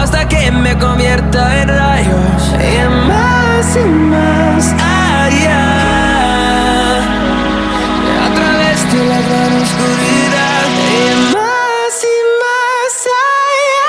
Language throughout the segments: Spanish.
hasta que me convierta en rayos. Y más allá, a través de la gran oscuridad. Y más allá.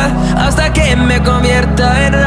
hasta que me convierta en